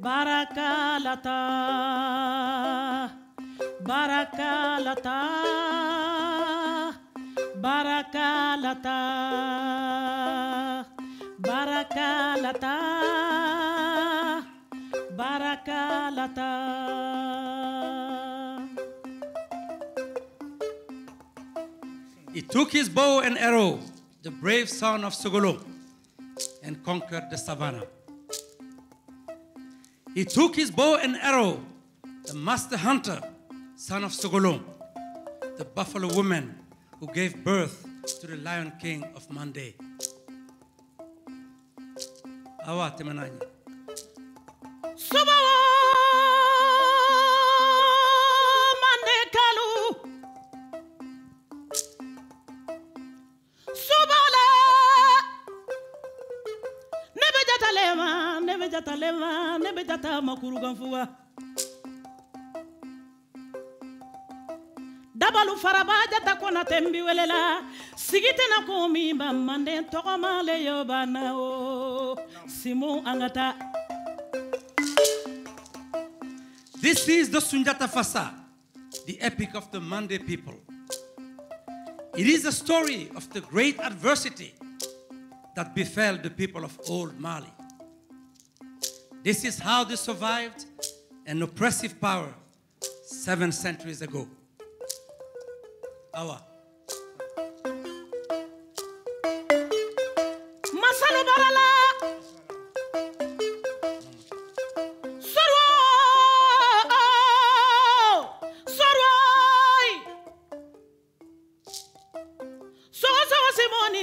Barakalata, Barakalata, Barakalata, Barakalata, Barakalata. He took his bow and arrow, the brave son of Sogolon, and conquered the savannah. He took his bow and arrow, the master hunter, son of Sogolon, the buffalo woman who gave birth to the lion king of Mandé. Awa temananya. Subawa Mandé kalu. Subala nebejata lema, nebejata makuruganfuwa. Dabalu farabaja takona tembiwelela, sigite na kumi ba Mandé tokoma leyo banao. Simon angata. This is the Sunjata Fasa, the epic of the Mandé people. It is a story of the great adversity that befell the people of old Mali. This is how they survived an oppressive power 7 centuries ago. Awa.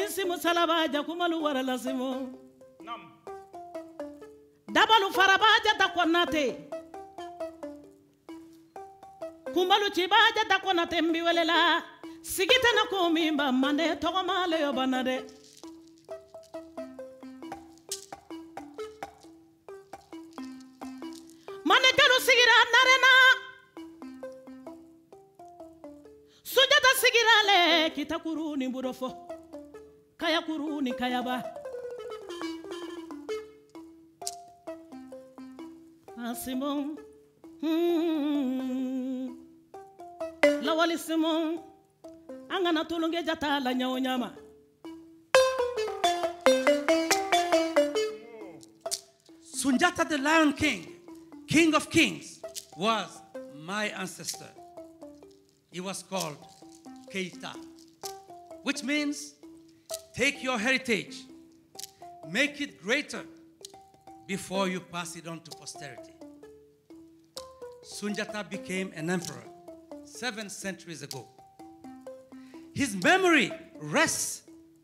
Simon Salabai jakumalu warala Simon. Nam. Dabalu farabaja takwanate. Kumalu chibaja takwanate mbiwelela. Sigita na kumimba Mandé tokomale yobanade. Mandé kalu sigira narena. Sunjata sigirale kitakuru ni burofo. Kaya kuruni kayaba Simon Lawali Simon Angana tulunge jata la nyawnyama. Sunjata the Lion King, King of Kings, was my ancestor. He was called Keita, which means take your heritage, make it greater before you pass it on to posterity. Sunjata became an emperor 7 centuries ago. His memory rests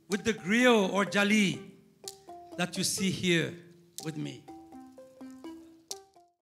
with the griot or jali that you see here with me.